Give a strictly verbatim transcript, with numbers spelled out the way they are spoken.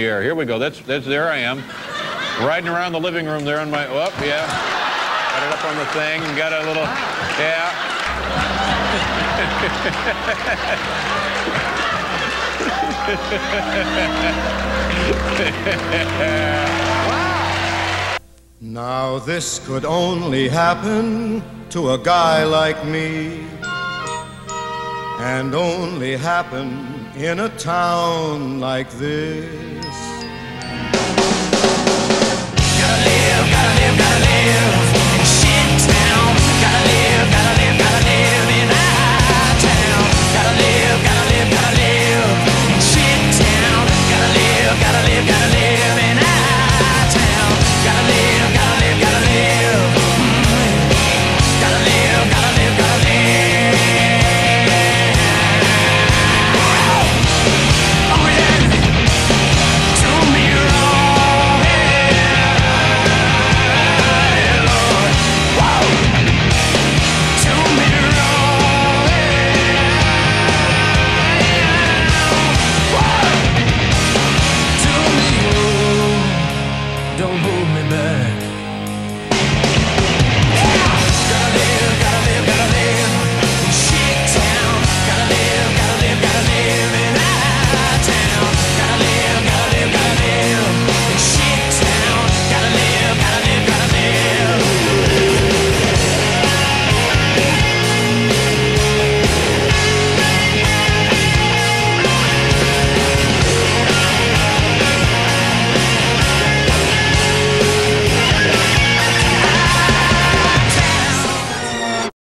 the air. Here we go. That's that's there I am, riding around the living room there on my. Oh yeah, got it up on the thing and got a little. Yeah. Wow. Now this could only happen to a guy like me, and only happen in a town like this.